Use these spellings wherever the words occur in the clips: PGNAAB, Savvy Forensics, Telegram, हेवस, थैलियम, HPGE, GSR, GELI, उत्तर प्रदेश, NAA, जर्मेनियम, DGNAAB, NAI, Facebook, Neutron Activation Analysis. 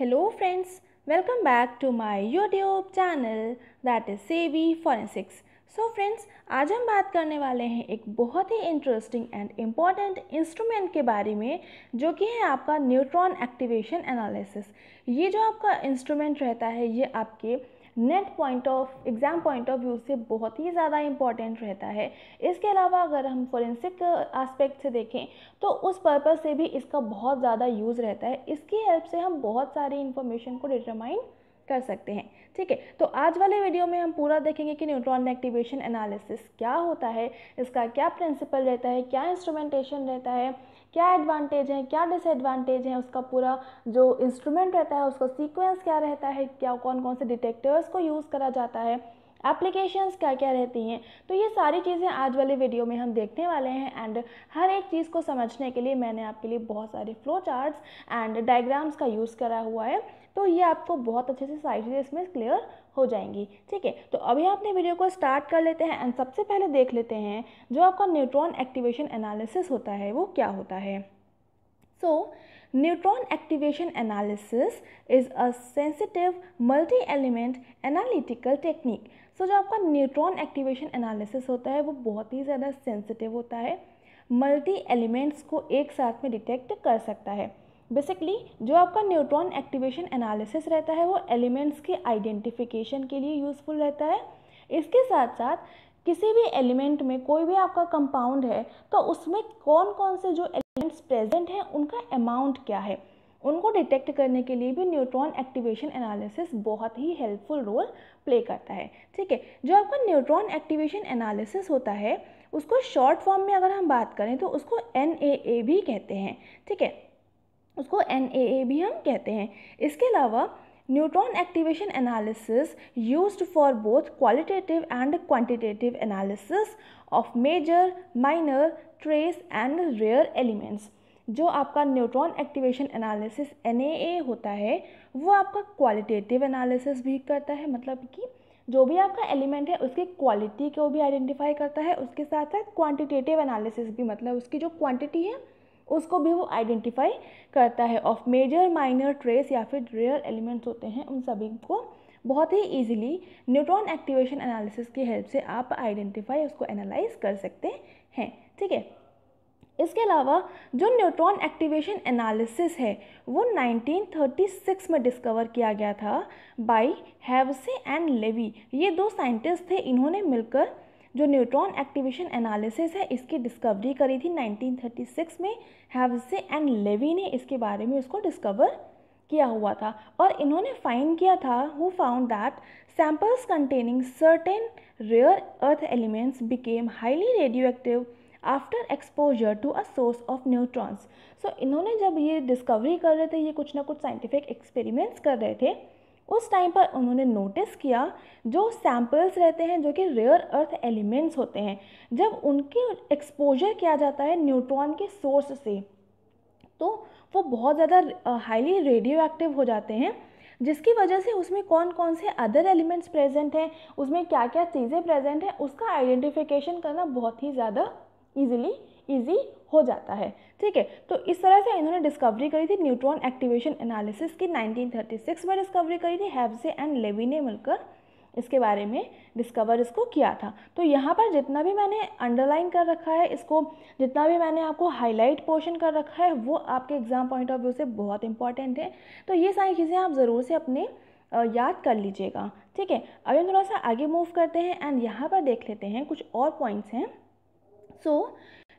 Hello friends, welcome back to my YouTube channel that is Savvy Forensics. So friends, आज हम बात करने वाले हैं एक बहुत ही interesting and important instrument के बारे में जो कि है आपका न्यूट्रॉन एक्टिवेशन एनालिसिस। ये जो आपका इंस्ट्रूमेंट रहता है ये आपके NET point of exam point of view से बहुत ही ज़्यादा इम्पॉर्टेंट रहता है। इसके अलावा अगर हम फोरेंसिक एस्पेक्ट से देखें तो उस पर्पस से भी इसका बहुत ज़्यादा यूज़ रहता है। इसकी हेल्प से हम बहुत सारी इन्फॉर्मेशन को डिटरमाइन कर सकते हैं, ठीक है। तो आज वाले वीडियो में हम पूरा देखेंगे कि न्यूट्रॉन एक्टिवेशन एनालिसिस क्या होता है, इसका क्या प्रिंसिपल रहता है, क्या इंस्ट्रूमेंटेशन रहता है, क्या एडवांटेज है, क्या डिसएडवांटेज है, उसका पूरा जो इंस्ट्रूमेंट रहता है उसका सीक्वेंस क्या रहता है, क्या कौन कौन से डिटेक्टर्स को यूज़ करा जाता है, एप्लीकेशंस क्या क्या रहती हैं। तो ये सारी चीज़ें आज वाले वीडियो में हम देखने वाले हैं। एंड हर एक चीज़ को समझने के लिए मैंने आपके लिए बहुत सारे फ्लो चार्ट्स एंड डायग्राम्स का यूज़ करा हुआ है, तो ये आपको बहुत अच्छे से सारी चीज़ें इसमें क्लियर हो जाएंगी, ठीक है। तो अभी आपने वीडियो को स्टार्ट कर लेते हैं एंड सबसे पहले देख लेते हैं जो आपका न्यूट्रॉन एक्टिवेशन एनालिसिस होता है वो क्या होता है। So neutron activation analysis is a sensitive multi element analytical technique. So जो आपका न्यूट्रॉन एक्टिवेशन एनालिसिस होता है वो बहुत ही ज़्यादा सेंसिटिव होता है, मल्टी एलिमेंट्स को एक साथ में डिटेक्ट कर सकता है। बेसिकली जो आपका न्यूट्रॉन एक्टिवेशन एनालिसिस रहता है वो एलिमेंट्स के आइडेंटिफिकेशन के लिए यूज़फुल रहता है। इसके साथ साथ किसी भी एलिमेंट में कोई भी आपका कंपाउंड है तो उसमें कौन कौन से जो एलिमेंट्स प्रेजेंट हैं उनका अमाउंट क्या है उनको डिटेक्ट करने के लिए भी न्यूट्रॉन एक्टिवेशन एनालिसिस बहुत ही हेल्पफुल रोल प्ले करता है, ठीक है। जो आपका न्यूट्रॉन एक्टिवेशन एनालिसिस होता है उसको शॉर्ट फॉर्म में अगर हम बात करें तो उसको NAA भी कहते हैं, ठीक है, उसको NAA भी हम कहते हैं। इसके अलावा neutron activation analysis used for both qualitative and quantitative analysis of major minor trace and rare elements. जो आपका न्यूट्रॉन एक्टिवेशन एनालिसिस NAA होता है वो आपका क्वालिटेटिव एनालिसिस भी करता है, मतलब कि जो भी आपका एलिमेंट है उसकी क्वालिटी को भी आइडेंटिफाई करता है। उसके साथ साथ क्वांटिटेटिव एनालिसिस भी, मतलब उसकी जो क्वांटिटी है उसको भी वो आइडेंटिफाई करता है। ऑफ मेजर माइनर ट्रेस या फिर रेयर एलिमेंट्स होते हैं उन सभी को बहुत ही इजीली न्यूट्रॉन एक्टिवेशन एनालिसिस की हेल्प से आप आइडेंटिफाई उसको एनालाइज कर सकते हैं, ठीक है। इसके अलावा जो न्यूट्रॉन एक्टिवेशन एनालिसिस है वो 1936 में डिस्कवर किया गया था बाय हेवसे एंड लेवी। ये दो साइंटिस्ट थे, इन्होंने मिलकर जो न्यूट्रॉन एक्टिवेशन एनालिसिस है इसकी डिस्कवरी करी थी 1936 में। हेवसे एंड लेवी ने इसके बारे में उसको डिस्कवर किया हुआ था और इन्होंने फाइंड किया था, who found that samples containing certain rare earth elements became highly radioactive after exposure to a source of neutrons. So इन्होंने जब ये डिस्कवरी कर रहे थे, ये कुछ ना कुछ साइंटिफिक एक्सपेरिमेंट्स कर रहे थे, उस टाइम पर उन्होंने नोटिस किया जो सैम्पल्स रहते हैं जो कि रेयर अर्थ एलिमेंट्स होते हैं, जब उनके एक्सपोजर किया जाता है न्यूट्रॉन के सोर्स से तो वो बहुत ज़्यादा हाईली रेडियो एक्टिव हो जाते हैं, जिसकी वजह से उसमें कौन कौन से अदर एलिमेंट्स प्रेजेंट हैं, उसमें क्या क्या चीज़ें प्रेजेंट हैं उसका आइडेंटिफिकेशन करना बहुत ही ज़्यादा ईज़ी हो जाता है, ठीक है। तो इस तरह से इन्होंने डिस्कवरी करी थी न्यूट्रॉन एक्टिवेशन एनालिसिस की, 1936 में डिस्कवरी करी थी। हेवसे एंड लेवी ने मिलकर इसके बारे में डिस्कवर इसको किया था। तो यहाँ पर जितना भी मैंने अंडरलाइन कर रखा है इसको, जितना भी मैंने आपको हाईलाइट पोर्शन कर रखा है वो आपके एग्ज़ाम पॉइंट ऑफ व्यू से बहुत इंपॉर्टेंट है, तो ये सारी चीज़ें आप ज़रूर से अपने याद कर लीजिएगा, ठीक है। अभी हम थोड़ा सा आगे मूव करते हैं एंड यहाँ पर देख लेते हैं कुछ और पॉइंट्स हैं। So,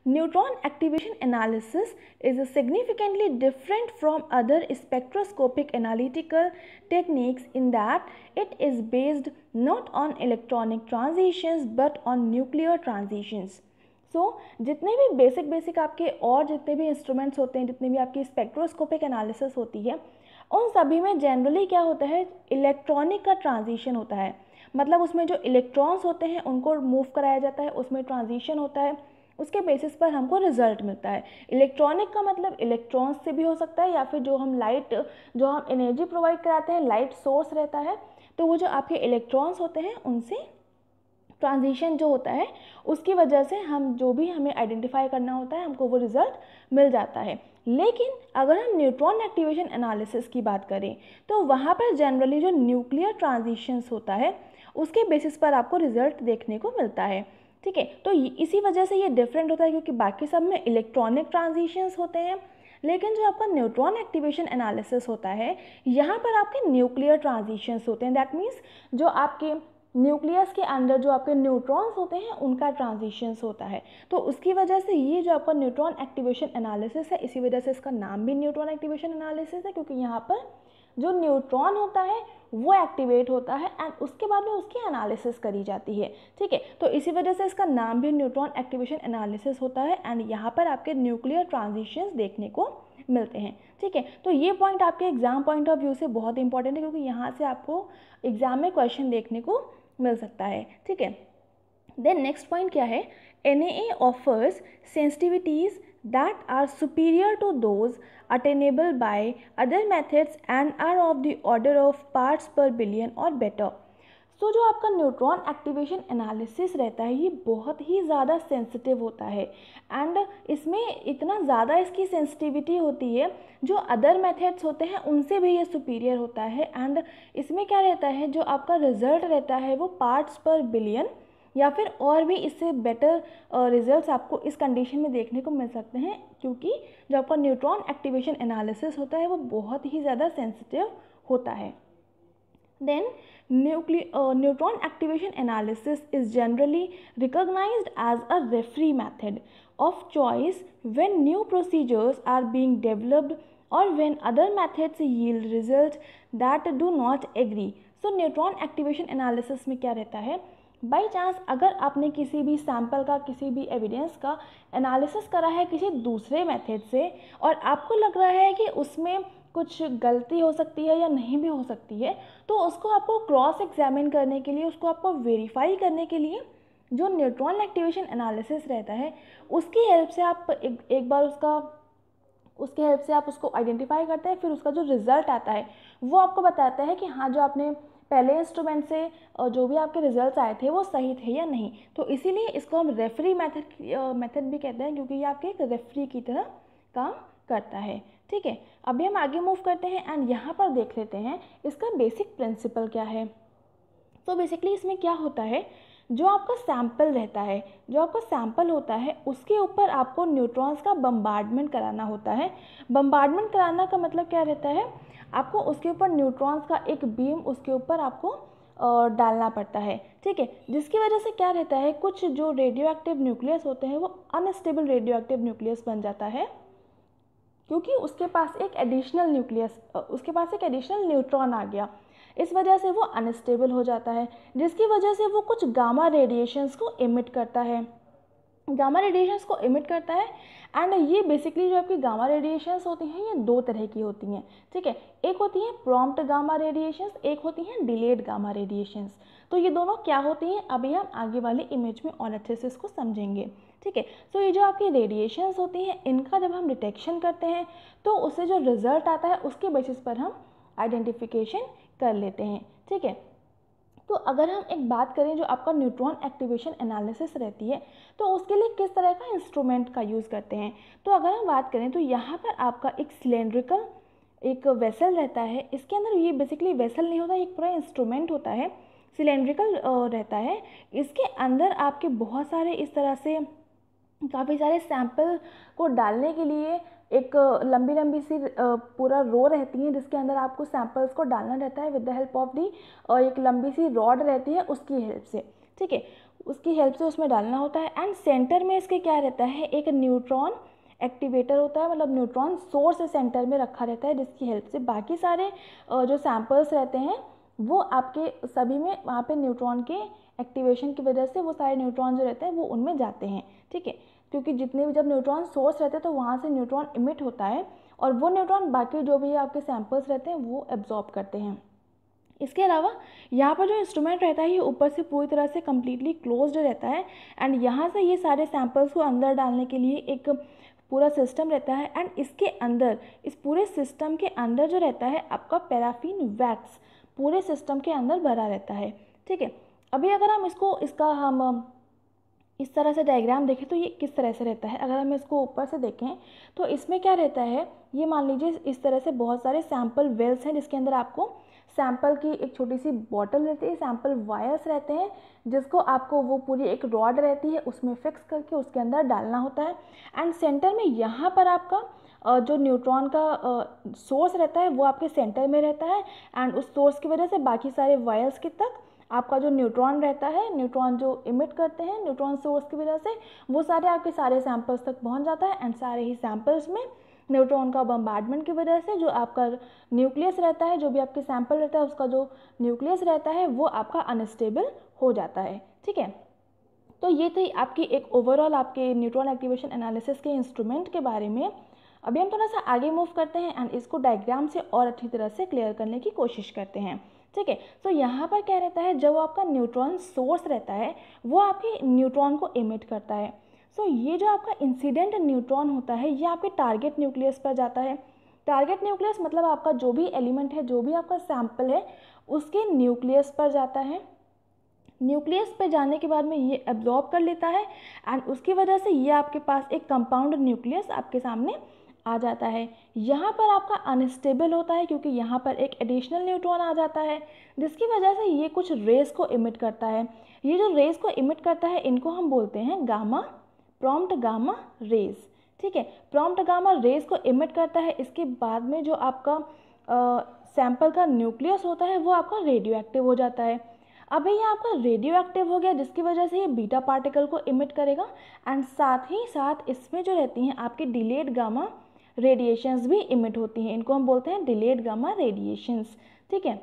neutron activation analysis is significantly different from other spectroscopic analytical techniques in that it is based not on electronic transitions but on nuclear transitions. So जितने भी बेसिक आपके और जितने भी इंस्ट्रूमेंट्स होते हैं, जितने भी आपकी स्पेक्ट्रोस्कोपिक एनालिसिस होती है उन सभी में जनरली क्या होता है, इलेक्ट्रॉनिक का ट्रांजिशन होता है, मतलब उसमें जो इलेक्ट्रॉन्स होते हैं उनको मूव कराया जाता है, उसमें ट्रांजिशन होता है, उसके बेसिस पर हमको रिजल्ट मिलता है। इलेक्ट्रॉनिक का मतलब इलेक्ट्रॉन्स से भी हो सकता है या फिर जो हम एनर्जी प्रोवाइड कराते हैं लाइट सोर्स रहता है तो वो जो आपके इलेक्ट्रॉन्स होते हैं उनसे ट्रांजिशन जो होता है उसकी वजह से हम जो भी हमें आइडेंटिफाई करना होता है हमको वो रिज़ल्ट मिल जाता है। लेकिन अगर हम न्यूट्रॉन एक्टिवेशन एनालिसिस की बात करें तो वहाँ पर जनरली जो न्यूक्लियर ट्रांजिशंस होता है उसके बेसिस पर आपको रिज़ल्ट देखने को मिलता है, ठीक है। तो इसी वजह से ये डिफरेंट होता है क्योंकि बाकी सब में इलेक्ट्रॉनिक ट्रांजिशंस होते हैं, लेकिन जो आपका न्यूट्रॉन एक्टिवेशन एनालिसिस होता है यहाँ पर आपके न्यूक्लियर ट्रांजिशंस होते हैं। दैट मीन्स जो आपके न्यूक्लियस के अंदर जो आपके न्यूट्रॉन्स होते हैं उनका ट्रांजिशंस होता है, तो उसकी वजह से ये जो आपका न्यूट्रॉन एक्टिवेशन एनालिसिस है, इसी वजह से इसका नाम भी न्यूट्रॉन एक्टिवेशन एनालिसिस है क्योंकि यहाँ पर जो न्यूट्रॉन होता है वो एक्टिवेट होता है एंड उसके बाद में उसकी एनालिसिस करी जाती है, ठीक है। तो इसी वजह से इसका नाम भी न्यूट्रॉन एक्टिवेशन एनालिसिस होता है एंड यहाँ पर आपके न्यूक्लियर ट्रांजिशंस देखने को मिलते हैं, ठीक है। तो ये पॉइंट आपके एग्जाम पॉइंट ऑफ व्यू से बहुत इंपॉर्टेंट है क्योंकि यहाँ से आपको एग्जाम में क्वेश्चन देखने को मिल सकता है, ठीक है। देन नेक्स्ट पॉइंट क्या है, NAA offers sensitivities that are superior to those attainable by other methods and are of the order of parts per billion or better। तो जो आपका न्यूट्रॉन एक्टिवेशन एनालिसिस रहता है ये बहुत ही ज़्यादा सेंसिटिव होता है एंड इसमें इतना ज़्यादा इसकी सेंसिटिविटी होती है जो अदर मेथड्स होते हैं उनसे भी ये सुपीरियर होता है एंड इसमें क्या रहता है जो आपका रिजल्ट रहता है वो पार्ट्स पर बिलियन या फिर और भी इससे बेटर रिजल्ट्स आपको इस कंडीशन में देखने को मिल सकते हैं क्योंकि जो आपका न्यूट्रॉन एक्टिवेशन एनालिसिस होता है वो बहुत ही ज़्यादा सेंसिटिव होता है। Then neutron activation analysis is generally recognized as a referee method of choice when new procedures are being developed or when other methods yield results that do not agree। So neutron activation analysis में क्या रहता है, by chance अगर आपने किसी भी sample का किसी भी एविडेंस का एनालिसिस करा है किसी दूसरे मेथड से और आपको लग रहा है कि उसमें कुछ गलती हो सकती है या नहीं भी हो सकती है, तो उसको आपको क्रॉस एग्जामिन करने के लिए, उसको आपको वेरीफाई करने के लिए जो न्यूट्रॉन एक्टिवेशन एनालिसिस रहता है उसकी हेल्प से आप एक बार उसके हेल्प से आप उसको आइडेंटिफाई करते हैं। फिर उसका जो रिज़ल्ट आता है वो आपको बताता है कि हाँ जो आपने पहले इंस्ट्रूमेंट से जो भी आपके रिजल्ट्स आए थे वो सही थे या नहीं। तो इसीलिए इसको हम रेफरी मेथड भी कहते हैं क्योंकि ये आपके एक रेफरी की तरह काम करता है, ठीक है। अभी हम आगे मूव करते हैं एंड यहाँ पर देख लेते हैं इसका बेसिक प्रिंसिपल क्या है। तो बेसिकली इसमें क्या होता है, जो आपका सैम्पल रहता है, जो आपका सैम्पल होता है उसके ऊपर आपको न्यूट्रॉन्स का बम्बार्डमेंट कराना होता है। बम्बार्डमेंट कराना का मतलब क्या रहता है, आपको उसके ऊपर न्यूट्रॉन्स का एक बीम उसके ऊपर आपको डालना पड़ता है, ठीक है। जिसकी वजह से क्या रहता है, कुछ जो रेडियो एक्टिव न्यूक्लियस होते हैं वो अनस्टेबल रेडियो एक्टिव न्यूक्लियस बन जाता है क्योंकि उसके पास एक एडिशनल न्यूट्रॉन आ गया, इस वजह से वो अनस्टेबल हो जाता है, जिसकी वजह से वो कुछ गामा रेडिएशंस को इमिट करता है एंड ये बेसिकली जो आपकी गामा रेडिएशंस होती हैं ये दो तरह की होती हैं, ठीक है। एक होती है प्रॉम्प्ट गामा रेडिएशंस, एक होती हैं डिलेड गामा रेडिएशंस। तो ये दोनों क्या होती हैं अभी हम आगे वाले इमेज में और अच्छे से इसको समझेंगे, ठीक है। तो ये जो आपकी रेडिएशंस होती हैं इनका जब हम डिटेक्शन करते हैं तो उससे जो रिज़ल्ट आता है उसके बेसिस पर हम आइडेंटिफिकेशन कर लेते हैं, ठीक है। तो अगर हम एक बात करें जो आपका न्यूट्रॉन एक्टिवेशन एनालिसिस रहती है तो उसके लिए किस तरह का इंस्ट्रूमेंट का यूज़ करते हैं, तो अगर हम बात करें तो यहाँ पर आपका एक सिलेंड्रिकल एक वेसल रहता है, इसके अंदर ये बेसिकली वेसल नहीं होता, एक पूरा इंस्ट्रूमेंट होता है, सिलेंड्रिकल रहता है। इसके अंदर आपके बहुत सारे इस तरह से काफ़ी सारे सैंपल को डालने के लिए एक लंबी लंबी सी पूरा रो रहती है जिसके अंदर आपको सैंपल्स को डालना रहता है with the help of the एक लंबी सी रॉड रहती है उसकी हेल्प से, ठीक है, उसकी हेल्प से उसमें डालना होता है। एंड सेंटर में इसके क्या रहता है, एक न्यूट्रॉन एक्टिवेटर होता है, मतलब न्यूट्रॉन सोर्स सेंटर में रखा रहता है जिसकी हेल्प से बाकी सारे जो सैंपल्स रहते हैं वो आपके सभी में वहाँ पर न्यूट्रॉन के एक्टिवेशन की वजह से वो सारे न्यूट्रॉन जो रहते हैं वो उनमें जाते हैं, ठीक है। क्योंकि जितने भी जब न्यूट्रॉन सोर्स रहते हैं तो वहाँ से न्यूट्रॉन इमिट होता है और वो न्यूट्रॉन बाकी जो भी आपके सैंपल्स रहते हैं वो एब्जॉर्ब करते हैं। इसके अलावा यहाँ पर जो इंस्ट्रूमेंट रहता है ये ऊपर से पूरी तरह से कम्प्लीटली क्लोज्ड रहता है एंड यहाँ से ये सारे सैंपल्स को अंदर डालने के लिए एक पूरा सिस्टम रहता है एंड इसके अंदर, इस पूरे सिस्टम के अंदर जो रहता है आपका पैराफिन वैक्स पूरे सिस्टम के अंदर भरा रहता है, ठीक है। अभी अगर हम इसको इस तरह से डायग्राम देखें तो ये किस तरह से रहता है, अगर हम इसको ऊपर से देखें तो इसमें क्या रहता है, ये मान लीजिए इस तरह से बहुत सारे सैम्पल वेल्स हैं जिसके अंदर आपको सैम्पल की एक छोटी सी बॉटल रहती है, सैम्पल वायर्स रहते हैं जिसको आपको वो पूरी एक रॉड रहती है उसमें फिक्स करके उसके अंदर डालना होता है। एंड सेंटर में यहाँ पर आपका जो न्यूट्रॉन का सोर्स रहता है वो आपके सेंटर में रहता है एंड उस सोर्स की वजह से बाकी सारे वायर्स के तक आपका जो न्यूट्रॉन रहता है, न्यूट्रॉन जो इमिट करते हैं न्यूट्रॉन सोर्स की वजह से, वो सारे आपके सारे सैम्पल्स तक पहुंच जाता है एंड सारे ही सैम्पल्स में न्यूट्रॉन का बम्बार्डमेंट की वजह से जो आपका न्यूक्लियस रहता है, जो भी आपके सैम्पल रहता है उसका जो न्यूक्लियस रहता है वो आपका अनस्टेबल हो जाता है। ठीक है, तो ये थी आपकी एक ओवरऑल आपके न्यूट्रॉन एक्टिवेशन एनालिसिस के इंस्ट्रूमेंट के बारे में। अभी हम थोड़ा सा आगे मूव करते हैं एंड इसको डायग्राम से और अच्छी तरह से क्लियर करने की कोशिश करते हैं। ठीक है, तो यहाँ पर क्या रहता है, जब आपका न्यूट्रॉन सोर्स रहता है वो आपके न्यूट्रॉन को इमिट करता है। सो ये जो आपका इंसिडेंट न्यूट्रॉन होता है ये आपके टारगेट न्यूक्लियस पर जाता है। टारगेट न्यूक्लियस मतलब आपका जो भी एलिमेंट है, जो भी आपका सैम्पल है उसके न्यूक्लियस पर जाता है। न्यूक्लियस पर जाने के बाद में ये एब्जॉर्ब कर लेता है एंड उसकी वजह से ये आपके पास एक कंपाउंड न्यूक्लियस आपके सामने आ जाता है। यहाँ पर आपका अनस्टेबल होता है क्योंकि यहाँ पर एक एडिशनल न्यूट्रॉन आ जाता है जिसकी वजह से ये कुछ रेस को इमिट करता है। ये जो रेस को इमिट करता है इनको हम बोलते हैं गामा, प्रॉम्प्ट गामा रेस। ठीक है, प्रॉम्प्ट गामा रेस को इमिट करता है। इसके बाद में जो आपका सैंपल का न्यूक्लियस होता है वो आपका रेडियो एक्टिव हो जाता है। अभी ये आपका रेडियो एक्टिव हो गया जिसकी वजह से ये बीटा पार्टिकल को इमिट करेगा एंड साथ ही साथ इसमें जो रहती हैं आपकी डिलेड गामा रेडिएशंस भी इमिट होती हैं, इनको हम बोलते हैं डिलेड गामा रेडिएशंस। ठीक है,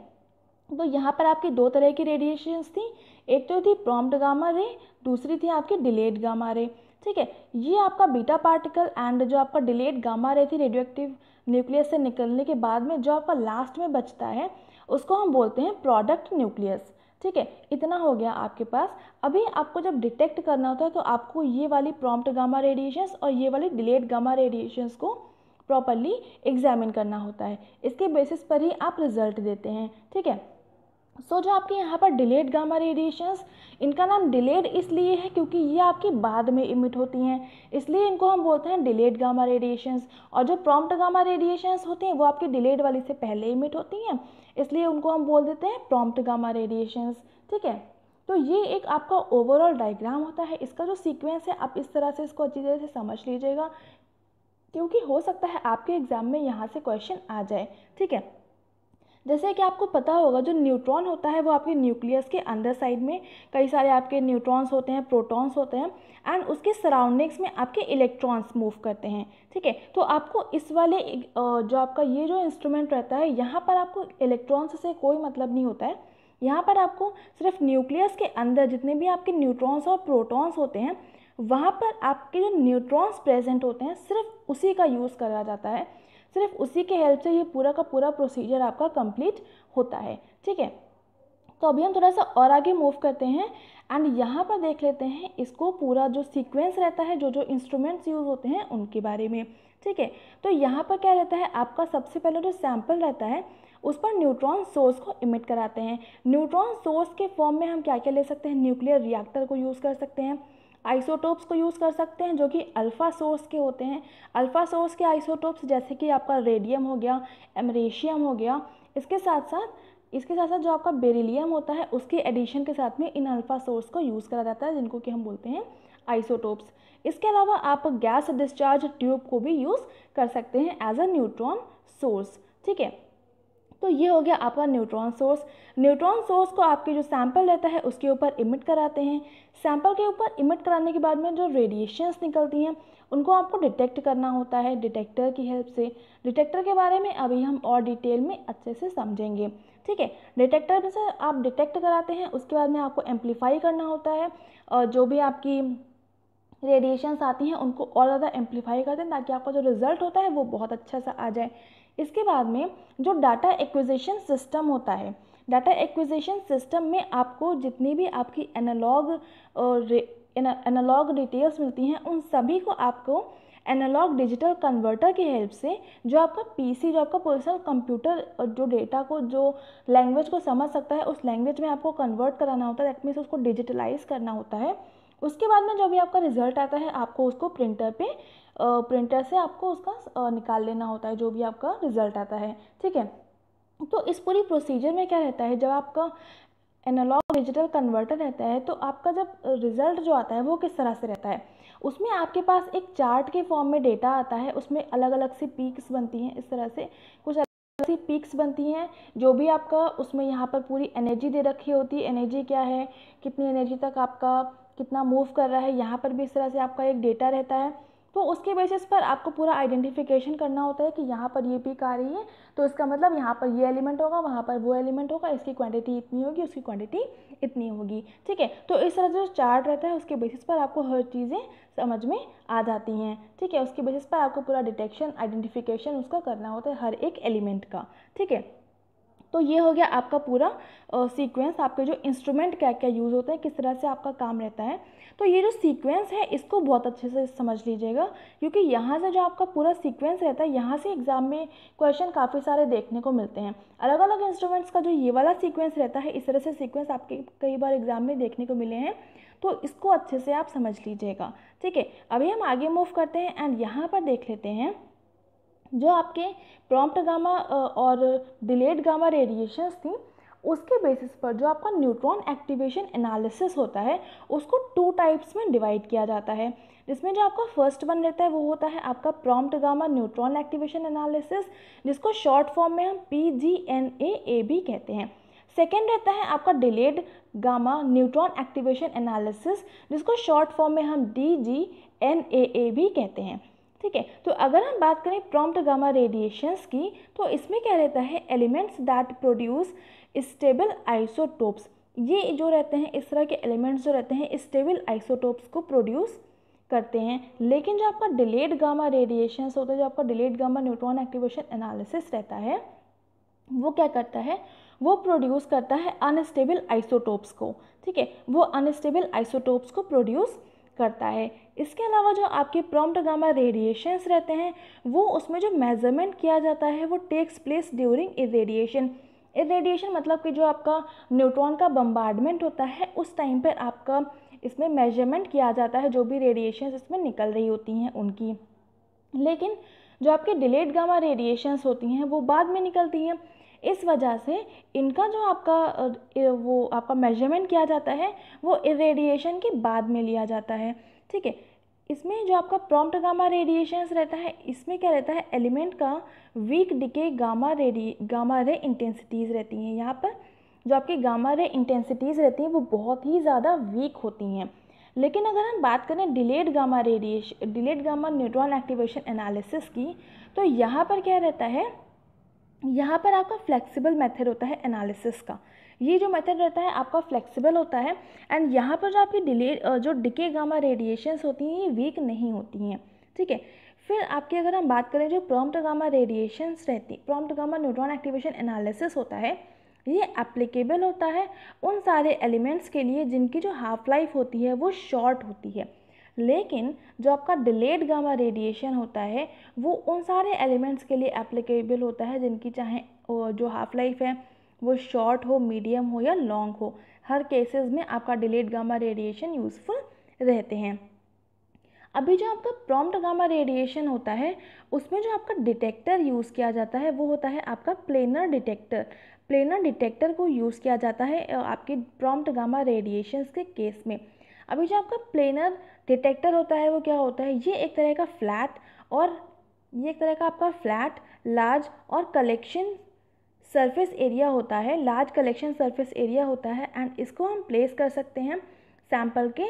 तो यहाँ पर आपकी दो तरह की रेडिएशंस थी, एक तो थी प्रॉम्प्ट गामा रे, दूसरी थी आपकी डिलेड गामा रे। ठीक है, ये आपका बीटा पार्टिकल एंड जो आपका डिलेड गामा रे थी रेडियोएक्टिव न्यूक्लियस से निकलने के बाद में जो आपका लास्ट में बचता है उसको हम बोलते हैं प्रोडक्ट न्यूक्लियस। ठीक है, इतना हो गया आपके पास। अभी आपको जब डिटेक्ट करना होता है तो आपको ये वाली प्रॉम्प्ट गामा रेडिएशंस और ये वाली डिलेड गामा रेडिएशंस को प्रॉपरली एग्जामिन करना होता है, इसके बेसिस पर ही आप रिजल्ट देते हैं। ठीक है, सो जो आपके यहाँ पर डिलेड गामा रेडिएशंस, इनका नाम डिलेड इसलिए है क्योंकि ये आपकी बाद में इमिट होती हैं, इसलिए इनको हम बोलते हैं डिलेड गामा रेडिएशंस। और जो प्रॉम्प्ट गामा रेडिएशंस होती हैं वो आपकी डिलेड वाली से पहले इमिट होती हैं, इसलिए उनको हम बोल देते हैं प्रॉम्प्ट गामा रेडिएशंस। ठीक है, तो ये एक आपका ओवरऑल डायग्राम होता है। इसका जो सीक्वेंस है आप इस तरह से इसको अच्छी तरह से समझ लीजिएगा क्योंकि हो सकता है आपके एग्ज़ाम में यहाँ से क्वेश्चन आ जाए। ठीक है, जैसे कि आपको पता होगा जो न्यूट्रॉन होता है वो आपके न्यूक्लियस के अंदर साइड में कई सारे आपके न्यूट्रॉन्स होते हैं, प्रोटॉन्स होते हैं एंड उसके सराउंडिंग्स में आपके इलेक्ट्रॉन्स मूव करते हैं। ठीक है, तो आपको इस वाले जो आपका ये जो इंस्ट्रूमेंट रहता है यहाँ पर आपको इलेक्ट्रॉन्स से कोई मतलब नहीं होता है। यहाँ पर आपको सिर्फ न्यूक्लियस के अंदर जितने भी आपके न्यूट्रॉन्स और प्रोटॉन्स होते हैं वहाँ पर आपके जो न्यूट्रॉन्स प्रेजेंट होते हैं सिर्फ उसी का यूज़ करा जाता है, सिर्फ उसी के हेल्प से ये पूरा का पूरा प्रोसीजर आपका कंप्लीट होता है। ठीक है, तो अभी हम थोड़ा सा और आगे मूव करते हैं एंड यहाँ पर देख लेते हैं इसको पूरा जो सीक्वेंस रहता है, जो जो इंस्ट्रूमेंट्स यूज़ होते हैं उनके बारे में। ठीक है, तो यहाँ पर क्या रहता है, आपका सबसे पहले जो सैम्पल रहता है उस पर न्यूट्रॉन सोर्स को इमिट कराते हैं। न्यूट्रॉन सोर्स के फॉर्म में हम क्या क्या ले सकते हैं, न्यूक्लियर रिएक्टर को यूज़ कर सकते हैं, आइसोटोप्स को यूज़ कर सकते हैं जो कि अल्फ़ा सोर्स के होते हैं। अल्फ़ा सोर्स के आइसोटोप्स जैसे कि आपका रेडियम हो गया, एमरेशियम हो गया, इसके साथ साथ जो आपका बेरिलियम होता है उसके एडिशन के साथ में इन अल्फ़ा सोर्स को यूज़ करा जाता है जिनको कि हम बोलते हैं आइसोटोप्स। इसके अलावा आप गैस डिस्चार्ज ट्यूब को भी यूज़ कर सकते हैं एज अ न्यूट्रॉन सोर्स। ठीक है, तो ये हो गया आपका न्यूट्रॉन सोर्स। न्यूट्रॉन सोर्स को आपके जो सैंपल रहता है उसके ऊपर इमिट कराते हैं। सैंपल के ऊपर इमिट कराने के बाद में जो रेडिएशंस निकलती हैं उनको आपको डिटेक्ट करना होता है डिटेक्टर की हेल्प से। डिटेक्टर के बारे में अभी हम और डिटेल में अच्छे से समझेंगे। ठीक है, डिटेक्टर में से आप डिटेक्ट कराते हैं, उसके बाद में आपको एम्पलीफाई करना होता है और जो भी आपकी रेडिएशंस आती हैं उनको और ज़्यादा एम्पलीफाई करते हैं ताकि आपका जो रिज़ल्ट होता है वो बहुत अच्छा सा आ जाए। इसके बाद में जो डाटा एक्विजिशन सिस्टम होता है, डाटा एक्विजिशन सिस्टम में आपको जितनी भी आपकी एनालॉग डिटेल्स मिलती हैं उन सभी को आपको एनालॉग डिजिटल कन्वर्टर की हेल्प से जो आपका पीसी, जो आपका पर्सनल कंप्यूटर जो डेटा को, जो लैंग्वेज को समझ सकता है, उस लैंग्वेज में आपको कन्वर्ट कराना होता है, दैट मीन्स उसको डिजिटलाइज करना होता है। उसके बाद में जो भी आपका रिजल्ट आता है आपको उसको प्रिंटर पे, प्रिंटर से आपको उसका निकाल लेना होता है जो भी आपका रिजल्ट आता है, ठीक है। तो इस पूरी प्रोसीजर में क्या रहता है, जब आपका एनालॉग डिजिटल कन्वर्टर रहता है तो आपका जब रिज़ल्ट जो आता है वो किस तरह से रहता है, उसमें आपके पास एक चार्ट के फॉर्म में डेटा आता है, उसमें अलग अलग सी पीक्स बनती हैं, इस तरह से कुछ सी पीक्स बनती हैं, जो भी आपका उसमें यहाँ पर पूरी एनर्जी दे रखी होती है। एनर्जी क्या है, कितनी एनर्जी तक आपका कितना मूव कर रहा है, यहाँ पर भी इस तरह से आपका एक डेटा रहता है। तो उसके बेसिस पर आपको पूरा आइडेंटिफिकेशन करना होता है कि यहाँ पर ये पीक आ रही है तो इसका मतलब यहाँ पर ये एलिमेंट होगा, वहाँ पर वो एलिमेंट होगा, इसकी क्वांटिटी इतनी होगी, उसकी क्वांटिटी इतनी होगी, ठीक है। तो इस तरह जो चार्ट रहता है उसके बेसिस पर आपको हर चीज़ें समझ में आ जाती हैं, ठीक है। उसके बेसिस पर आपको पूरा डिटेक्शन, आइडेंटिफिकेशन उसका करना होता है हर एक एलिमेंट का, ठीक है। तो ये हो गया आपका पूरा सीक्वेंस, आपके जो इंस्ट्रूमेंट क्या क्या यूज़ होते हैं, किस तरह से आपका काम रहता है। तो ये जो सीक्वेंस है इसको बहुत अच्छे से समझ लीजिएगा, क्योंकि यहाँ से जो आपका पूरा सीक्वेंस रहता है यहाँ से एग्ज़ाम में क्वेश्चन काफ़ी सारे देखने को मिलते हैं। अलग अलग इंस्ट्रूमेंट्स का जो ये वाला सीक्वेंस रहता है, इस तरह से सीक्वेंस आपके कई बार एग्ज़ाम में देखने को मिले हैं, तो इसको अच्छे से आप समझ लीजिएगा, ठीक है। अभी हम आगे मूव करते हैं एंड यहाँ पर देख लेते हैं जो आपके प्रॉम्प्ट गामा और डिलेड गामा रेडिएशंस थी, उसके बेसिस पर जो आपका न्यूट्रॉन एक्टिवेशन एनालिसिस होता है उसको 2 टाइप्स में डिवाइड किया जाता है, जिसमें जो आपका फर्स्ट वन रहता है वो होता है आपका prompt gamma neutron activation analysis, जिसको शॉर्ट फॉर्म में हम PGNAAB कहते हैं। सेकेंड रहता है आपका delayed gamma neutron activation analysis, जिसको शॉर्ट फॉर्म में हम DGNAAB कहते हैं, ठीक है। तो अगर हम बात करें प्रॉम्प्ट गामा रेडिएशंस की, तो इसमें क्या रहता है, elements that produce stable isotopes, ये जो रहते हैं इस तरह के एलिमेंट्स जो रहते हैं स्टेबल आइसोटोप्स को प्रोड्यूस करते हैं। लेकिन जो आपका डिलेड गामा रेडिएशंस होता है, जो आपका delayed gamma neutron activation analysis रहता है, वो क्या करता है, वो प्रोड्यूस करता है अनस्टेबल आइसोटोप्स को, ठीक है। वो अनस्टेबल आइसोटोप्स को प्रोड्यूस करता है। इसके अलावा जो आपके प्रॉम्प्ट गामा रेडिएशंस रहते हैं वो, उसमें जो मेजरमेंट किया जाता है वो takes place during irradiation. Irradiation मतलब कि जो आपका न्यूट्रॉन का बम्बार्डमेंट होता है उस टाइम पर आपका इसमें मेजरमेंट किया जाता है, जो भी रेडिएशंस इसमें निकल रही होती हैं उनकी। लेकिन जो आपके डिलेड गामा रेडिएशंस होती हैं वो बाद में निकलती हैं, इस वजह से इनका जो आपका वो आपका मेजरमेंट किया जाता है वो इरेडिएशन के बाद में लिया जाता है, ठीक है। इसमें जो आपका प्रॉम्प्ट गामा रेडिएशंस रहता है इसमें क्या रहता है, एलिमेंट का weak decay gamma ray intensities रहती हैं। यहाँ पर जो आपकी गामा रे इंटेंसिटीज़ रहती हैं वो बहुत ही ज़्यादा वीक होती हैं। लेकिन अगर हम बात करें delayed gamma neutron activation analysis की, तो यहाँ पर क्या रहता है, यहाँ पर आपका फ्लेक्सिबल मेथड होता है एनालिसिस का। ये जो मेथड रहता है आपका फ्लेक्सिबल होता है एंड यहाँ पर जो आपकी डिके गामा रेडिएशंस होती हैं ये वीक नहीं होती हैं, ठीक है। फिर आपकी अगर हम बात करें जो prompt gamma neutron activation analysis होता है ये एप्लीकेबल होता है उन सारे एलिमेंट्स के लिए जिनकी जो हाफ लाइफ होती है वो शॉर्ट होती है। लेकिन जो आपका डिलेड गामा रेडिएशन होता है वो उन सारे एलिमेंट्स के लिए एप्लीकेबल होता है जिनकी चाहे जो हाफ लाइफ है वो शॉर्ट हो, मीडियम हो या लॉन्ग हो, हर केसेस में आपका डिलेड गामा रेडिएशन यूज़फुल रहते हैं। अभी जो आपका प्रॉम्प्ट गामा रेडिएशन होता है उसमें जो आपका डिटेक्टर यूज़ किया जाता है वो होता है आपका प्लेनर डिटेक्टर। प्लेनर डिटेक्टर को यूज़ किया जाता है आपके प्रॉम्प्ट गामा रेडिएशंस के केस में। अभी जो आपका प्लेनर डिटेक्टर होता है वो क्या होता है, ये एक तरह का आपका फ्लैट लार्ज और कलेक्शन सरफेस एरिया होता है, लार्ज कलेक्शन सरफेस एरिया होता है एंड इसको हम प्लेस कर सकते हैं सैंपल के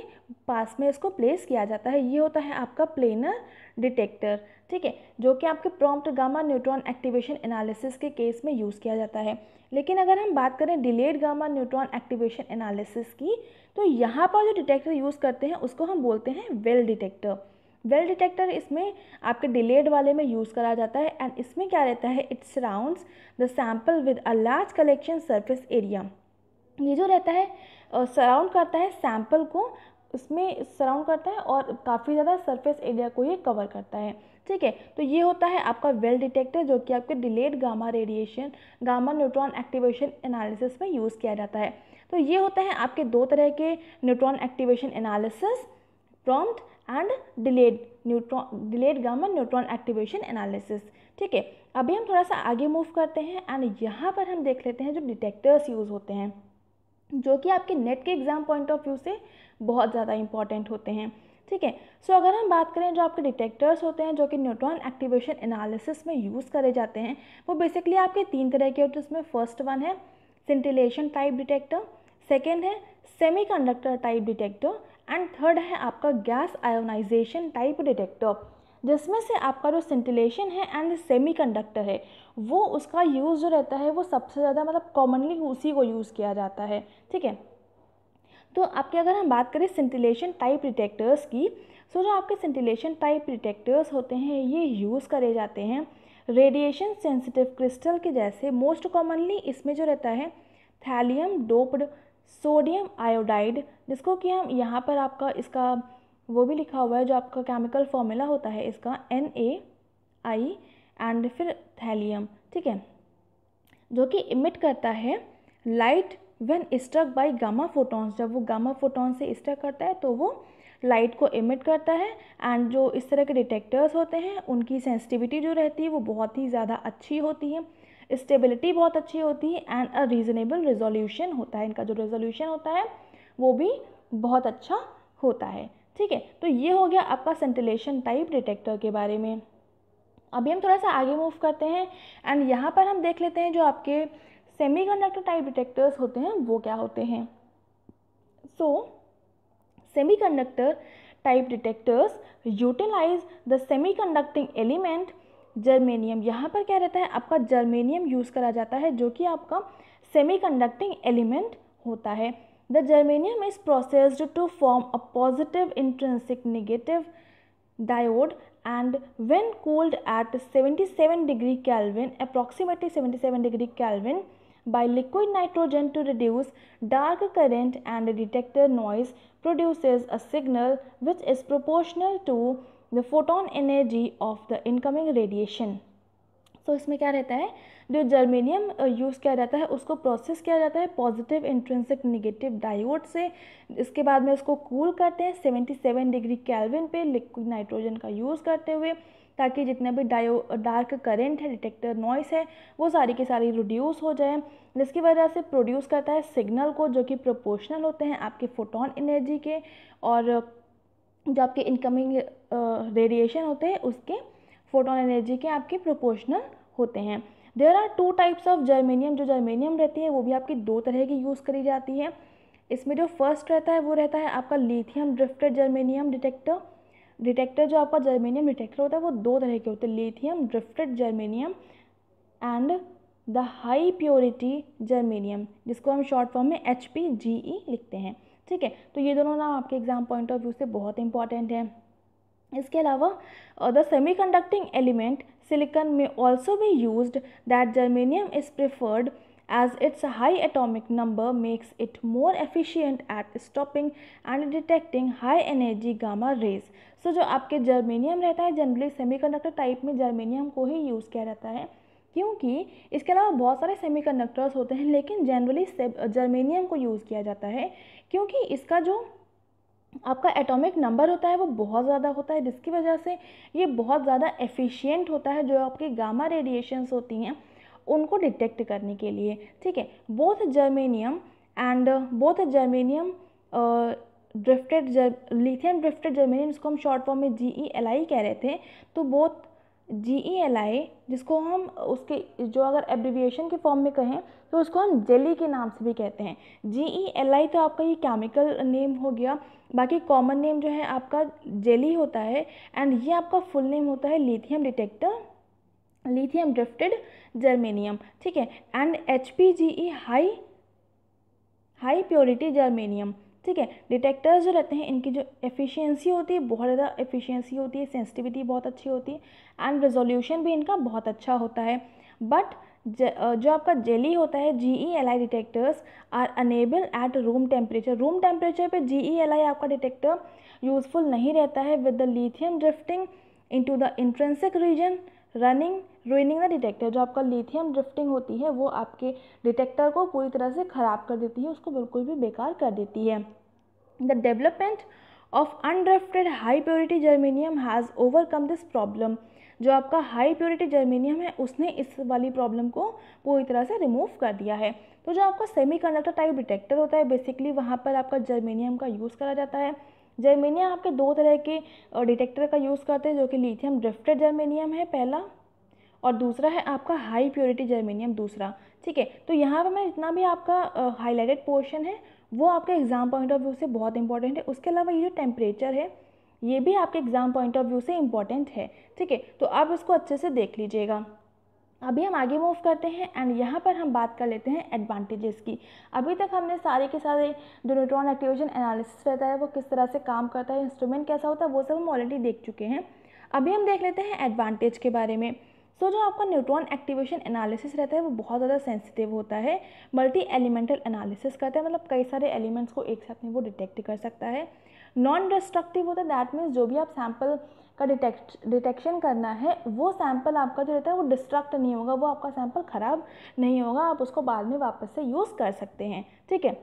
पास में, इसको प्लेस किया जाता है। ये होता है आपका प्लेनर डिटेक्टर, ठीक है, जो कि आपके prompt gamma neutron activation analysis के केस में यूज़ किया जाता है। लेकिन अगर हम बात करें delayed gamma neutron activation analysis की, तो यहाँ पर जो डिटेक्टर यूज़ करते हैं उसको हम बोलते हैं वेल डिटेक्टर। वेल डिटेक्टर इसमें आपके डिलेड वाले में यूज़ करा जाता है एंड इसमें क्या रहता है, it surrounds the sample with a large collection surface area. ये जो रहता है सराउंड करता है सैम्पल को इसमें सराउंड करता है और काफ़ी ज़्यादा सरफेस एरिया को ये कवर करता है। ठीक है, तो ये होता है आपका वेल डिटेक्टर, जो कि आपके delayed gamma radiation gamma neutron activation analysis में यूज़ किया जाता है। तो ये होता है आपके दो तरह के neutron activation analysis, prompt and delayed gamma neutron activation analysis. ठीक है, अभी हम थोड़ा सा आगे मूव करते हैं एंड यहाँ पर हम देख लेते हैं जो डिटेक्टर्स यूज़ होते हैं, जो कि आपके नेट के एग्ज़ाम पॉइंट ऑफ व्यू से बहुत ज़्यादा इंपॉर्टेंट होते हैं। ठीक है, सो अगर हम बात करें जो आपके डिटेक्टर्स होते हैं जो कि न्यूट्रॉन एक्टिवेशन एनालिसिस में यूज़ करे जाते हैं, वो बेसिकली आपके तीन तरह के होते हैं। उसमें फर्स्ट वन है सिंटिलेशन टाइप डिटेक्टर, सेकेंड है semiconductor type detector and third है आपका गैस आयोनाइजेशन टाइप डिटेक्टर, जिसमें से आपका जो सिंटिलेशन है एंड सेमीकंडक्टर है वो उसका यूज़ जो रहता है वो सबसे ज़्यादा मतलब कॉमनली उसी को यूज़ किया जाता है। ठीक है, तो आपके अगर हम बात करें सिंटिलेशन टाइप डिटेक्टर्स की, सो जो आपके सिंटिलेशन टाइप डिटेक्टर्स होते हैं ये यूज़ करे जाते हैं रेडिएशन सेंसिटिव क्रिस्टल के जैसे। मोस्ट कॉमनली इसमें जो रहता है थैलियम डोप्ड सोडियम आयोडाइड, जिसको कि हम यहाँ पर आपका इसका वो भी लिखा हुआ है जो आपका केमिकल फॉर्मूला होता है इसका NAI एंड फिर थैलियम। ठीक है, जो कि इमिट करता है light when struck by gamma photons, जब वो गामा फोटॉन से स्ट्रक करता है तो वो लाइट को इमिट करता है। एंड जो इस तरह के डिटेक्टर्स होते हैं उनकी सेंसिटिविटी जो रहती है वो बहुत ही ज़्यादा अच्छी होती है, स्टेबिलिटी बहुत अच्छी होती है एंड अ रीज़नेबल रेजोल्यूशन होता है, इनका जो रेजोल्यूशन होता है वो भी बहुत अच्छा होता है। ठीक है, तो ये हो गया आपका सेंटिलेशन टाइप डिटेक्टर के बारे में। अभी हम थोड़ा सा आगे मूव करते हैं एंड यहाँ पर हम देख लेते हैं जो आपके सेमीकंडक्टर टाइप डिटेक्टर्स होते हैं वो क्या होते हैं। So semiconductor type detectors utilize the semiconducting element जर्मेनियम। यहाँ पर क्या रहता है आपका जर्मेनियम यूज़ करा जाता है, जो कि आपका सेमीकंडक्टिंग एलिमेंट होता है। The जर्मेनियम is processed to form a positive intrinsic negative diode and when cooled at 77 degree kelvin approximately 77 degree kelvin by liquid nitrogen to reduce dark current and detector noise produces a signal which is proportional to the photon energy of the incoming radiation. तो इसमें क्या रहता है जो जर्मेनियम use किया जाता है उसको प्रोसेस किया जाता है पॉजिटिव इंट्रिंसिक नेगेटिव डायोड से, इसके बाद में उसको कूल करते हैं 77 डिग्री केल्विन पे लिक्विड नाइट्रोजन का यूज़ करते हुए, ताकि जितने भी डार्क करेंट है डिटेक्टर नॉइस है वो सारी की सारी रिड्यूस हो जाए, जिसकी वजह से प्रोड्यूस करता है सिग्नल को जो कि प्रोपोर्शनल होते हैं आपके फोटोन एनर्जी के और जो आपके इनकमिंग रेडिएशन होते हैं उसके फोटोन एनर्जी के आपके प्रोपोर्शनल होते हैं। There are two types of जर्मेनियम, जो जर्मेनियम रहती है वो भी आपकी दो तरह की यूज़ करी जाती है। इसमें जो फर्स्ट रहता है वो रहता है आपका लिथियम ड्रिफ्टेड जर्मेनियम डिटेक्टर। जो आपका जर्मेनियम डिटेक्टर होता है वो दो तरह के होते हैं, lithium drifted जर्मेनियम and the high purity जर्मेनियम, जिसको हम शॉर्ट फॉर्म में HPGE लिखते हैं। ठीक है, तो ये दोनों नाम आपके एग्जाम पॉइंट ऑफ व्यू से बहुत इंपॉर्टेंट है। इसके अलावा the semiconducting element silicon may also be used that जर्मेनियम is preferred as its high atomic number makes it more efficient at stopping and detecting high energy gamma rays. So जो आपके जर्मेनियम रहता है generally semiconductor type में जर्मेनियम को ही use किया जाता है, क्योंकि इसके अलावा बहुत सारे सेमीकंडक्टर्स होते हैं लेकिन जनरली जर्मेनियम को यूज़ किया जाता है, क्योंकि इसका जो आपका एटॉमिक नंबर होता है वो बहुत ज़्यादा होता है, जिसकी वजह से ये बहुत ज़्यादा एफिशिएंट होता है जो आपके गामा रेडिएशंस होती हैं उनको डिटेक्ट करने के लिए। ठीक है, both जर्मेनियम drifted lithium drifted जर्मेनियम, इसको हम शॉर्ट फॉर्म में GELI कह रहे थे, तो बोथ GELI, जिसको हम उसके जो अगर एब्रिविएशन के फॉर्म में कहें तो उसको हम जेली के नाम से भी कहते हैं। GELI तो आपका ये केमिकल नेम हो गया, बाकी कॉमन नेम जो है आपका जेली होता है एंड ये आपका फुल नेम होता है lithium detector lithium drifted जर्मेनियम। ठीक है, and HPGE high purity जर्मेनियम। ठीक है, डिटेक्टर्स जो रहते हैं इनकी जो एफिशिएंसी होती है बहुत ज़्यादा एफिशिएंसी होती है, सेंसिटिविटी बहुत अच्छी होती है एंड रेजोल्यूशन भी इनका बहुत अच्छा होता है। बट जो आपका जेली होता है GE LI detectors are unable at room temperature. Room temperature पे GE LI आपका डिटेक्टर यूज़फुल नहीं रहता है with the lithium drifting into the intrinsic region ruining the detector. जो आपका लीथियम ड्रिफ्टिंग होती है वो आपके डिटेक्टर को पूरी तरह से ख़राब कर देती है, उसको बिल्कुल भी बेकार कर देती है। The development of undrifted high purity जर्मेनियम has overcome this problem. जो आपका हाई प्योरिटी जर्मेनियम है उसने इस वाली प्रॉब्लम को पूरी तरह से रिमूव कर दिया है। तो जो आपका सेमीकंडक्टर टाइप डिटेक्टर होता है बेसिकली वहाँ पर आपका जर्मेनियम का यूज़ करा जाता है। जर्मेनियम आपके दो तरह के डिटेक्टर का यूज़ करते हैं जो कि लिथियम ड्रिफ्टेड जर्मेनियम है पहला, और दूसरा है आपका हाई प्योरिटी जर्मेनियम दूसरा। ठीक है, तो यहाँ पर मैं जितना भी आपका हाईलाइटेड पोर्शन है वो आपके एग्ज़ाम पॉइंट ऑफ व्यू से बहुत इंपॉर्टेंट है। उसके अलावा ये जो टेम्परेचर है ये भी आपके एग्ज़ाम पॉइंट ऑफ व्यू से इम्पॉर्टेंट है। ठीक है, तो आप इसको अच्छे से देख लीजिएगा। अभी हम आगे मूव करते हैं एंड यहाँ पर हम बात कर लेते हैं एडवांटेजेस की। अभी तक हमने सारे के सारे जो न्यूट्रॉन एक्टिवेशन एनालिसिस रहता है वो किस तरह से काम करता है, इंस्ट्रूमेंट कैसा होता है, वो सब हम ऑलरेडी देख चुके हैं। अभी हम देख लेते हैं एडवांटेज के बारे में। तो जो आपका न्यूट्रॉन एक्टिवेशन एनालिसिस रहता है वो बहुत ज़्यादा सेंसिटिव होता है, मल्टी एलिमेंटल एनालिसिस करता है, मतलब कई सारे एलिमेंट्स को एक साथ में वो डिटेक्ट कर सकता है। नॉन डिस्ट्रक्टिव होता है, दैट मीन्स जो भी आप सैंपल का डिटेक्शन करना है वो सैंपल आपका जो रहता है वो डिस्ट्रक्ट नहीं होगा, वो आपका सैंपल ख़राब नहीं होगा, आप उसको बाद में वापस से यूज़ कर सकते हैं। ठीक है,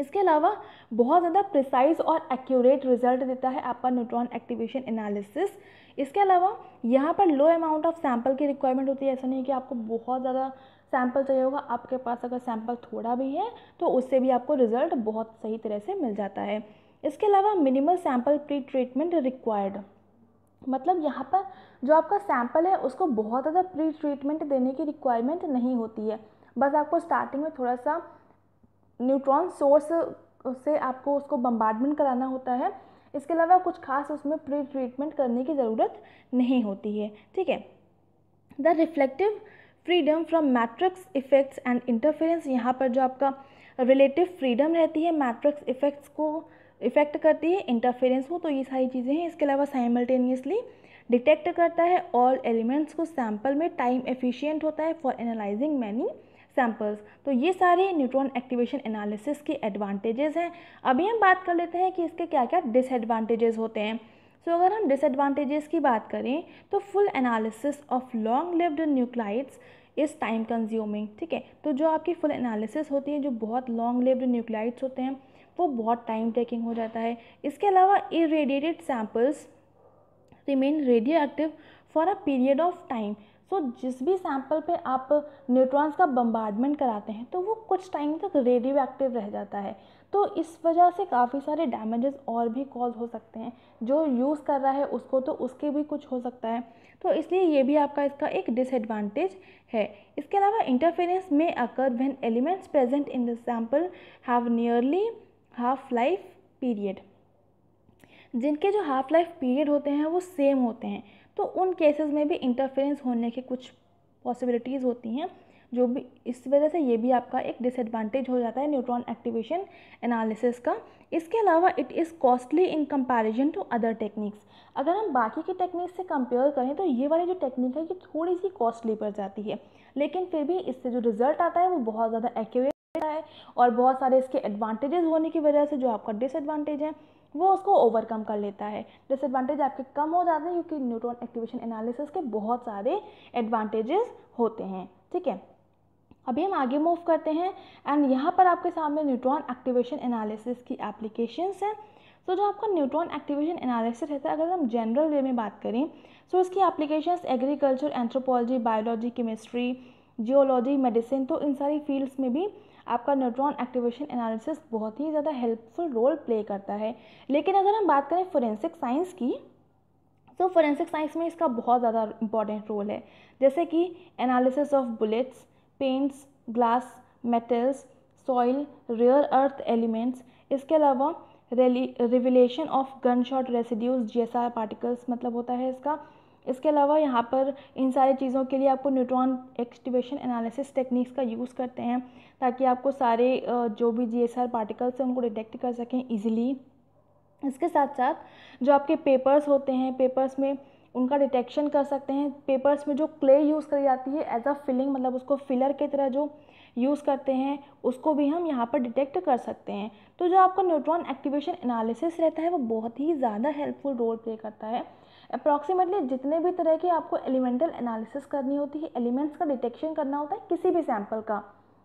इसके अलावा बहुत ज़्यादा प्रिसाइज और एक्यूरेट रिजल्ट देता है आपका न्यूट्रॉन एक्टिवेशन एनालिसिस। इसके अलावा यहाँ पर लो अमाउंट ऑफ सैंपल की रिक्वायरमेंट होती है, ऐसा नहीं है कि आपको बहुत ज़्यादा सैंपल चाहिए होगा, आपके पास अगर सैंपल थोड़ा भी है तो उससे भी आपको रिजल्ट बहुत सही तरह से मिल जाता है। इसके अलावा minimal sample pre treatment required, मतलब यहाँ पर जो आपका सैंपल है उसको बहुत ज़्यादा प्री ट्रीटमेंट देने की रिक्वायरमेंट नहीं होती है, बस आपको स्टार्टिंग में थोड़ा सा न्यूट्रॉन सोर्स से आपको उसको बम्बार्डमेंट कराना होता है। इसके अलावा कुछ खास उसमें प्री ट्रीटमेंट करने की ज़रूरत नहीं होती है। ठीक है, the reflective freedom from matrix effects and interference. यहाँ पर जो आपका रिलेटिव फ्रीडम रहती है मैट्रिक्स इफ़ेक्ट्स को इफ़ेक्ट करती है, इंटरफेरेंस को, तो ये सारी चीज़ें हैं। इसके अलावा साइमल्टेनियसली डिटेक्ट करता है ऑल एलिमेंट्स को सैम्पल में, टाइम एफिशिएंट होता है फॉर एनालाइजिंग मैनी सैम्पल्स। तो ये सारे न्यूट्रॉन एक्टिवेशन एनालिसिस के एडवांटेजेस हैं। अभी हम बात कर लेते हैं कि इसके क्या क्या डिसएडवांटेजेस होते हैं। सो अगर हम डिसएडवांटेजेस की बात करें तो full analysis of long lived nuclides is time consuming. ठीक है, तो जो आपकी फुल एनालिसिस होती है जो बहुत लॉन्ग लिव्ड न्यूक्लाइड्स होते हैं वो बहुत टाइम टेकिंग हो जाता है। इसके अलावा irradiated samples remain radioactive for a period of time. तो जिस भी सैंपल पे आप न्यूट्रॉन्स का बम्बार्डमेंट कराते हैं तो वो कुछ टाइम तक रेडियो एक्टिव रह जाता है, तो इस वजह से काफ़ी सारे डैमेजेस और भी कॉज हो सकते हैं, जो यूज़ कर रहा है उसको तो उसके भी कुछ हो सकता है, तो इसलिए ये भी आपका इसका एक डिसएडवांटेज है। इसके अलावा इंटरफेरेंस में occur when elements present in the sample have nearly half life period. जिनके जो हाफ लाइफ पीरियड होते हैं वो सेम होते हैं, तो उन केसेस में भी इंटरफेरेंस होने की कुछ पॉसिबिलिटीज़ होती हैं, जो भी इस वजह से ये भी आपका एक डिसएडवांटेज हो जाता है न्यूट्रॉन एक्टिवेशन एनालिसिस का। इसके अलावा it is costly in comparison to other techniques. अगर हम बाकी की टेक्निक्स से कंपेयर करें तो ये वाली जो टेक्निक है ये थोड़ी सी कॉस्टली पड़ जाती है, लेकिन फिर भी इससे जो रिजल्ट आता है वो बहुत ज़्यादा एक्यूरेट आता है, और बहुत सारे इसके एडवांटेजेस होने की वजह से जो आपका डिसएडवांटेज है वो उसको ओवरकम कर लेता है। डिसएडवांटेज आपके कम हो जाते हैं क्योंकि न्यूट्रॉन एक्टिवेशन एनालिसिस के बहुत सारे एडवांटेजेस होते हैं। ठीक है, अभी हम आगे मूव करते हैं एंड यहाँ पर आपके सामने न्यूट्रॉन एक्टिवेशन एनालिसिस की एप्लीकेशंस हैं। सो जो आपका न्यूट्रॉन एक्टिवेशन एनालिसिस रहता है, अगर हम जनरल वे में बात करें तो इसकी applications agriculture, anthropology, biology, chemistry, geology, medicine, तो इन सारी फील्ड्स में भी आपका न्यूट्रॉन एक्टिवेशन एनालिसिस बहुत ही ज़्यादा हेल्पफुल रोल प्ले करता है। लेकिन अगर हम बात करें फोरेंसिक साइंस की, तो फोरेंसिक साइंस में इसका बहुत ज़्यादा इंपॉर्टेंट रोल है, जैसे कि analysis of bullets, paints, glass, metals, soil, rare earth elements. इसके अलावा revelation of gun shot residues, GSR particles मतलब होता है इसका। इसके अलावा यहाँ पर इन सारी चीज़ों के लिए आपको न्यूट्रॉन एक्टिवेशन एनालिसिस टेक्निक्स का यूज़ करते हैं ताकि आपको सारे जो भी GSR पार्टिकल्स हैं उनको डिटेक्ट कर सकें इजीली। इसके साथ साथ जो आपके पेपर्स होते हैं, पेपर्स में उनका डिटेक्शन कर सकते हैं। पेपर्स में जो क्ले यूज़ करी जाती है एज अ फिलिंग, मतलब उसको फिलर की तरह जो यूज़ करते हैं, उसको भी हम यहाँ पर डिटेक्ट कर सकते हैं। तो जो आपका न्यूट्रॉन एक्टिवेशन एनालिसिस रहता है वो बहुत ही ज़्यादा हेल्पफुल रोल प्ले करता है। अप्रॉक्सीमेटली जितने भी तरह के आपको एलिमेंटल एनालिसिस करनी होती है, एलिमेंट्स का डिटेक्शन करना होता है किसी भी सैम्पल का,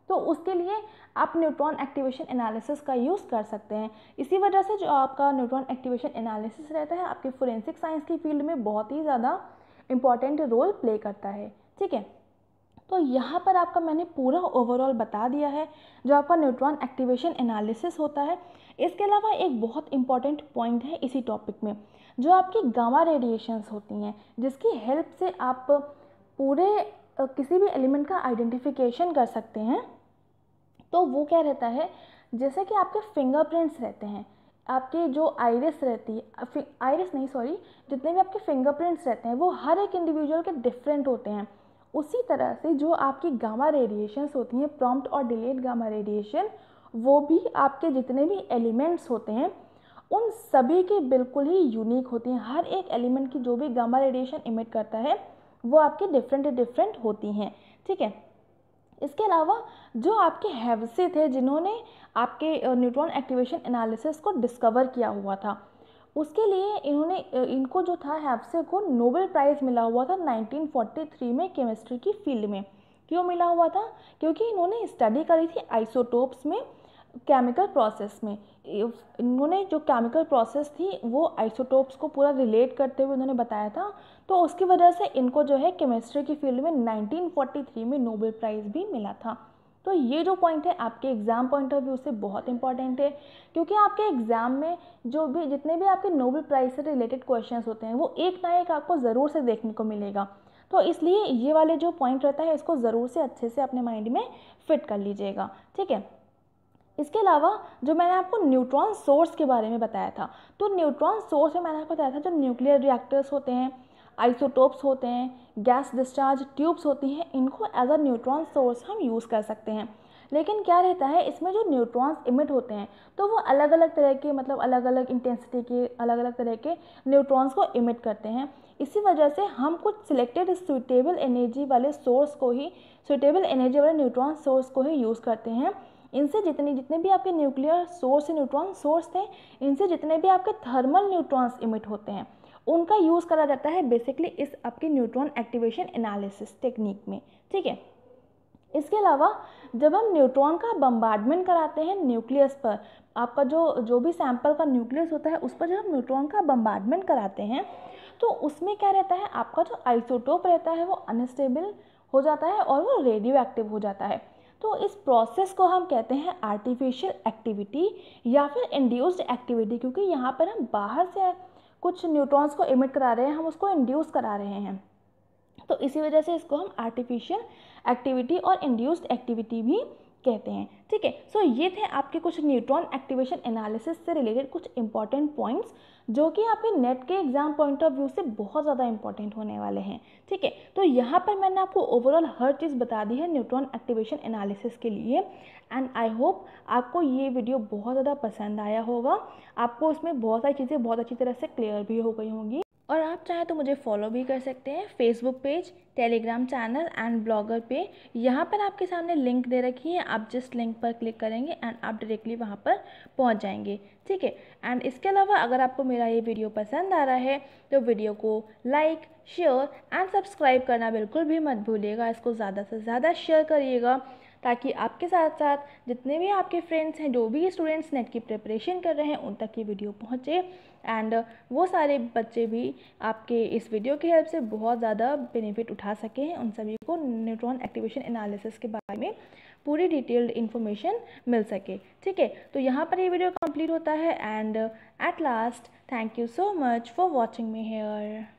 तो उसके लिए आप न्यूट्रॉन एक्टिवेशन एनालिसिस का यूज़ कर सकते हैं। इसी वजह से जो आपका न्यूट्रॉन एक्टिवेशन एनालिसिस रहता है आपके फोरेंसिक साइंस की फील्ड में बहुत ही ज़्यादा इंपॉर्टेंट रोल प्ले करता है। ठीक है, तो यहाँ पर आपका मैंने पूरा ओवरऑल बता दिया है जो आपका न्यूट्रॉन एक्टिवेशन एनालिसिस होता है। इसके अलावा एक बहुत इंपॉर्टेंट पॉइंट है इसी टॉपिक में, जो आपकी गामा रेडिएशंस होती हैं, जिसकी हेल्प से आप पूरे किसी भी एलिमेंट का आइडेंटिफिकेशन कर सकते हैं। तो वो क्या रहता है, जैसे कि आपके फिंगरप्रिंट्स रहते हैं, आपके जो आइरिस रहती है, आइरिस नहीं सॉरी, जितने भी आपके फिंगरप्रिंट्स रहते हैं वो हर एक इंडिविजुअल के डिफरेंट होते हैं। उसी तरह से जो आपकी गामा रेडिएशंस होती हैं, प्रॉम्प्ट और डिलेड गामा रेडिएशन, वो भी आपके जितने भी एलिमेंट्स होते हैं उन सभी के बिल्कुल ही यूनिक होती हैं। हर एक एलिमेंट की जो भी गामा रेडिएशन इमिट करता है वो आपके डिफरेंट होती हैं। ठीक है, इसके अलावा जो आपके हेवेसी थे, जिन्होंने आपके न्यूट्रॉन एक्टिवेशन एनालिसिस को डिस्कवर किया हुआ था, उसके लिए इनको जो था हेवेसी को नोबेल प्राइज़ मिला हुआ था 1943 में केमिस्ट्री की फील्ड में। क्यों मिला हुआ था? क्योंकि इन्होंने स्टडी करी थी आइसोटोप्स में, केमिकल प्रोसेस में। इन्होंने जो केमिकल प्रोसेस थी वो आइसोटोप्स को पूरा रिलेट करते हुए उन्होंने बताया था, तो उसकी वजह से इनको जो है केमिस्ट्री की फील्ड में 1943 में नोबेल प्राइज़ भी मिला था। तो ये जो पॉइंट है आपके एग्ज़ाम पॉइंट ऑफ व्यू से बहुत इंपॉर्टेंट है, क्योंकि आपके एग्ज़ाम में जितने भी आपके नोबेल प्राइज़ से रिलेटेड क्वेश्चंस होते हैं वो एक ना एक आपको ज़रूर से देखने को मिलेगा। तो इसलिए ये वाले जो पॉइंट रहता है इसको ज़रूर से अच्छे से अपने माइंड में फिट कर लीजिएगा। ठीक है, इसके अलावा जो मैंने आपको न्यूट्रॉन सोर्स के बारे में बताया था, तो न्यूट्रॉन सोर्स में मैंने आपको बताया था जो न्यूक्लियर रिएक्टर्स होते हैं, आइसोटोप्स होते हैं, गैस डिस्चार्ज ट्यूब्स होती हैं, इनको एज अ न्यूट्रॉन सोर्स हम यूज़ कर सकते हैं। लेकिन क्या रहता है, इसमें जो न्यूट्रॉन्स इमिट होते हैं तो वो अलग अलग तरह के, मतलब अलग अलग इंटेंसिटी के अलग अलग तरह के न्यूट्रॉन्स को इमिट करते हैं। इसी वजह से हम कुछ सिलेक्टेड सुटेबल एनर्जी वाले न्यूट्रॉन सोर्स को ही यूज़ करते हैं। इनसे जितने भी आपके न्यूक्लियर सोर्स न्यूट्रॉन सोर्स थे, इनसे जितने भी आपके थर्मल न्यूट्रॉन्स इमिट होते हैं उनका यूज़ करा जाता है बेसिकली इस आपके न्यूट्रॉन एक्टिवेशन एनालिसिस टेक्निक में। ठीक है, इसके अलावा जब हम न्यूट्रॉन का बम्बार्डमेंट कराते हैं न्यूक्लियस पर, आपका जो भी सैंपल का न्यूक्लियस होता है उस पर जब हम न्यूट्रॉन का बम्बार्डमेंट कराते हैं तो उसमें क्या रहता है, आपका जो आइसोटोप रहता है वो अनस्टेबल हो जाता है और वो रेडियो एक्टिव हो जाता है। तो इस प्रोसेस को हम कहते हैं आर्टिफिशियल एक्टिविटी या फिर इंड्यूस्ड एक्टिविटी, क्योंकि यहाँ पर हम बाहर से कुछ न्यूट्रॉन्स को इमिट करा रहे हैं, हम उसको इंड्यूस करा रहे हैं, तो इसी वजह से इसको हम आर्टिफिशियल एक्टिविटी और इंड्यूस्ड एक्टिविटी भी कहते हैं। ठीक है, सो ये थे आपके कुछ न्यूट्रॉन एक्टिवेशन एनालिसिस से रिलेटेड कुछ इंपॉर्टेंट पॉइंट्स जो कि आपके नेट के एग्जाम पॉइंट ऑफ व्यू से बहुत ज़्यादा इंपॉर्टेंट होने वाले हैं। ठीक है, तो यहाँ पर मैंने आपको ओवरऑल हर चीज़ बता दी है न्यूट्रॉन एक्टिवेशन एनालिसिस के लिए। एंड आई होप आपको ये वीडियो बहुत ज़्यादा पसंद आया होगा, आपको उसमें बहुत सारी चीज़ें बहुत अच्छी तरह से क्लियर भी हो गई होंगी। और आप चाहें तो मुझे फॉलो भी कर सकते हैं Facebook page, Telegram channel and blogger पे। यहाँ पर आपके सामने लिंक दे रखी है, आप जिस लिंक पर क्लिक करेंगे एंड आप डायरेक्टली वहाँ पर पहुँच जाएंगे। ठीक है, एंड इसके अलावा अगर आपको मेरा ये वीडियो पसंद आ रहा है तो वीडियो को लाइक, शेयर एंड सब्सक्राइब करना बिल्कुल भी मत भूलिएगा। इसको ज़्यादा से ज़्यादा शेयर करिएगा ताकि आपके साथ साथ जितने भी आपके फ्रेंड्स हैं, जो भी स्टूडेंट्स नेट की प्रिपरेशन कर रहे हैं, उन तक ये वीडियो पहुंचे एंड वो सारे बच्चे भी आपके इस वीडियो की हेल्प से बहुत ज़्यादा बेनिफिट उठा सके हैं। उन सभी को न्यूट्रॉन एक्टिवेशन एनालिसिस के बारे में पूरी डिटेल्ड इन्फॉर्मेशन मिल सके। ठीक है, तो यहाँ पर ये वीडियो कंप्लीट होता है and at last thank you so much for watching me hair.